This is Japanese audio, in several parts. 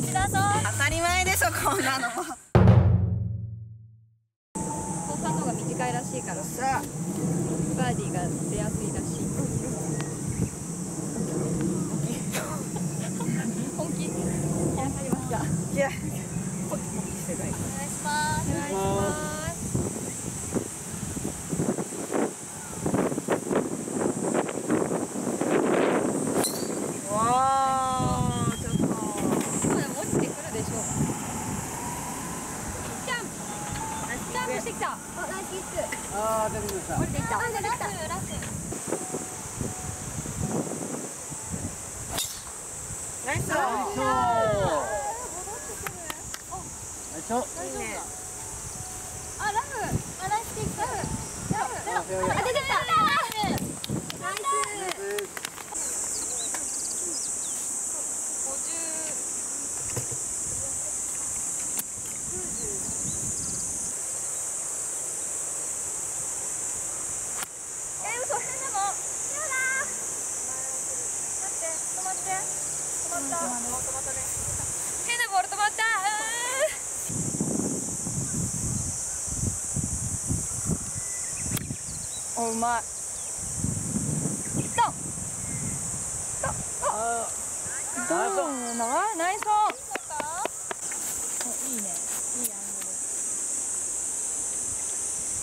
持ちだぞ。当たり前でしょこんなの。ここパットが短いらしいからさ、バーディーが出やすいらしい。本気。やっぱりました。いや。ポキポキしてない。お願いします。お願いします。うまい。ナイスオン。いいね。いいアングル。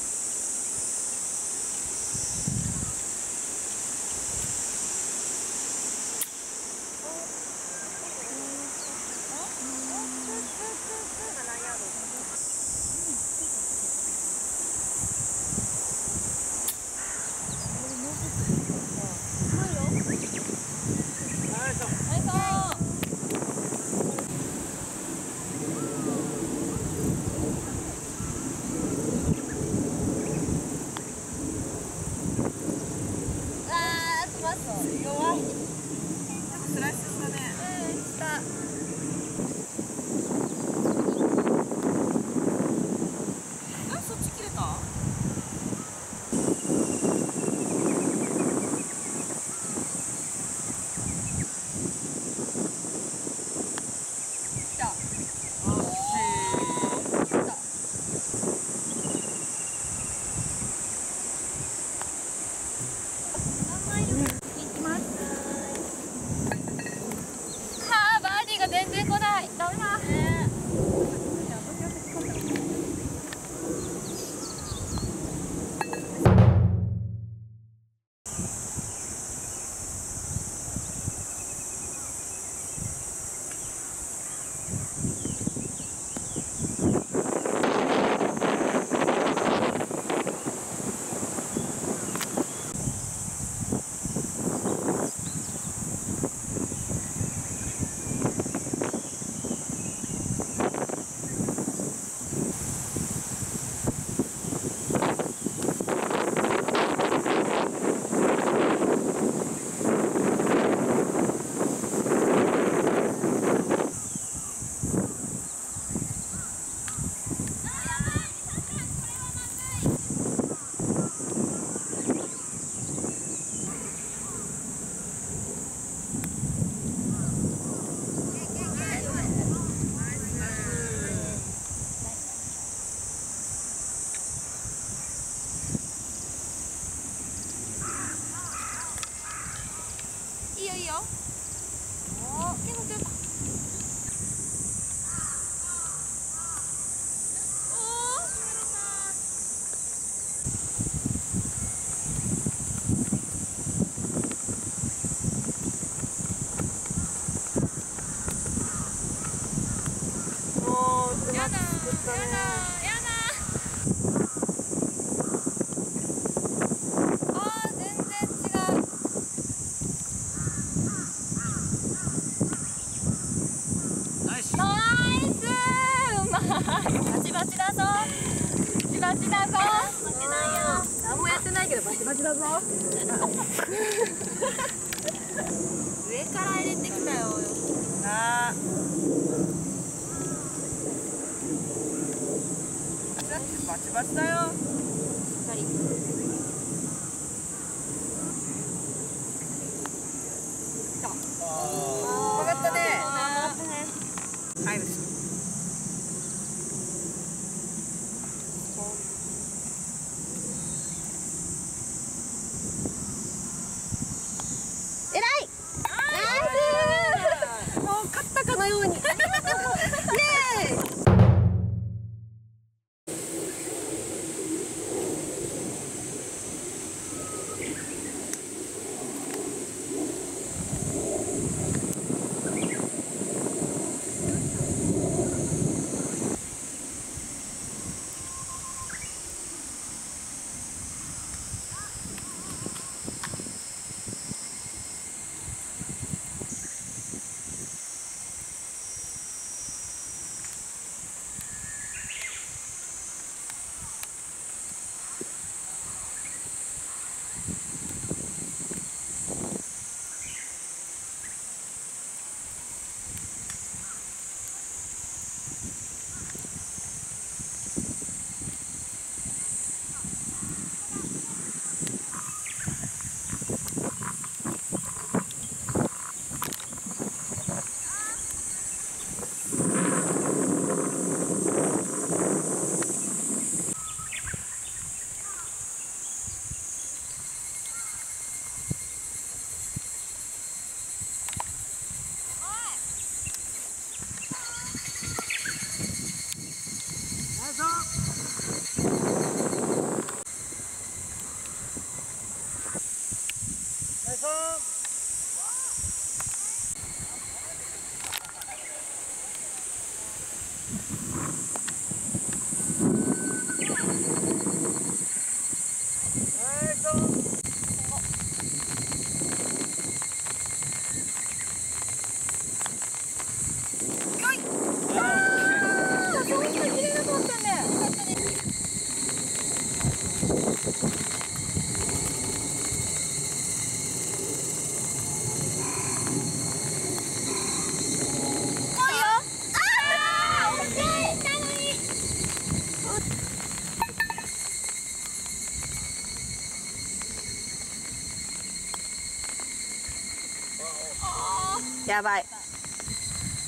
やばい。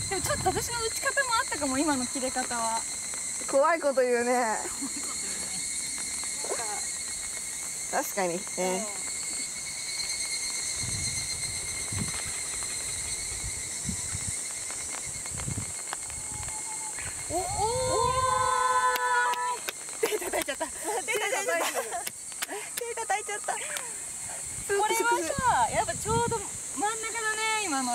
でもちょっと私の打ち方もあったかも、今の切れ方は。怖いこと言うね。なんか確かにね。おおー。手叩いちゃった。これはさ、やっぱちょうど真ん中だね。今の。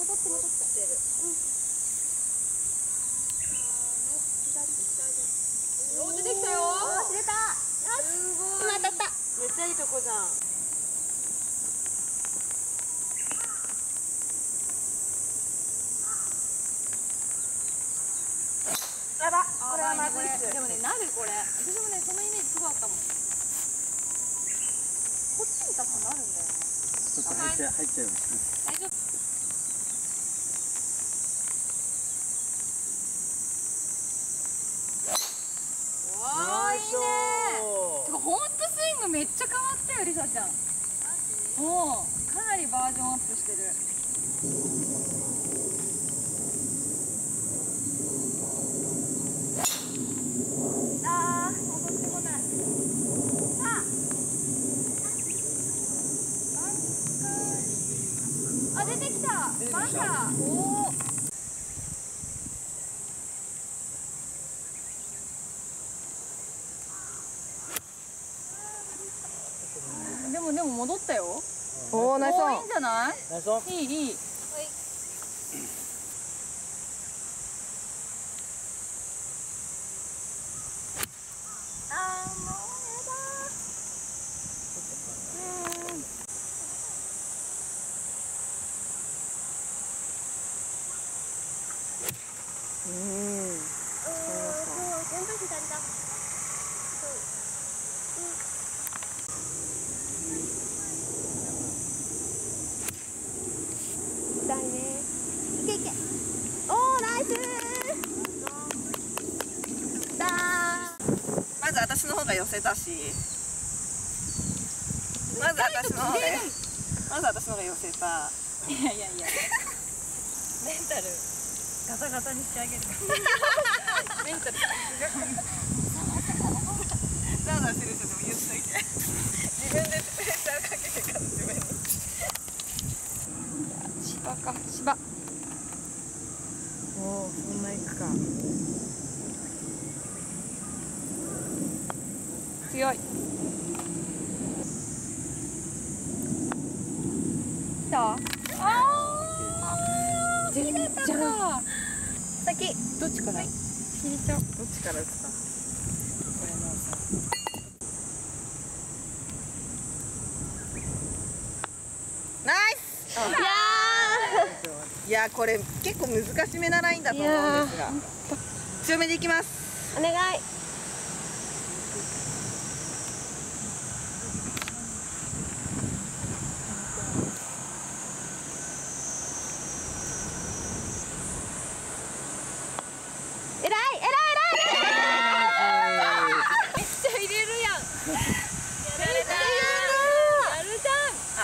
戻ってる。めっちゃいいとこじゃん。やば、これはまずいっす。でもね、なるこれ。私もね、そのイメージすごいあったもん。こっちに立つとなるんだよね。ちょっと入っちゃう。大丈夫。めっちゃ変わったよ、りさちゃん。もうかなりバージョンアップしてる。ああ、戻ってこない。あ、出てきた。バンカー。おお。戻ったよ。おお、ナイスオン。いいんじゃない？ナイスオン。いい。ああ、もうやだ。全部左だ。私の方が寄せたし、まず私の方が寄せた。いやメンタルガタガタにしてあげる。メンタルザワザワしてる人でも言っといて。自分でプレッシャーかけてから自分に芝か芝。おお、そんな行くか。強い。来た。ああ。切れた。先、どっちから。切れちゃう。どっちから打つか。これのさ。ナイス。いや、これ結構難しめなラインだと思うんですが。強めでいきます。お願い。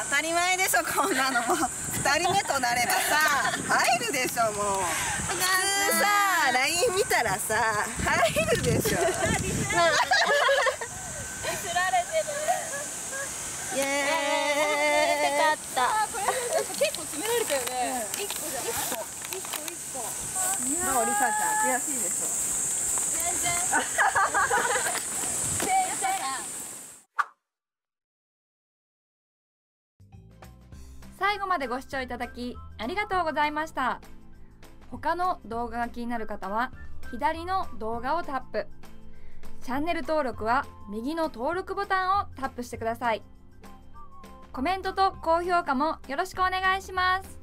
当たり前でしょ、こんなの。2人目となればさ、入るでしょ、もう。普通さ、ライン見たらさ、入るでしょ。ディスられてる。イエーイ。よかった。これ結構詰められたよね。1個じゃない？1個。どう、リサちゃん、悔しいでしょ？全然。最後までご視聴いただきありがとうございました。他の動画が気になる方は左の動画をタップ。チャンネル登録は右の登録ボタンをタップしてください。コメントと高評価もよろしくお願いします。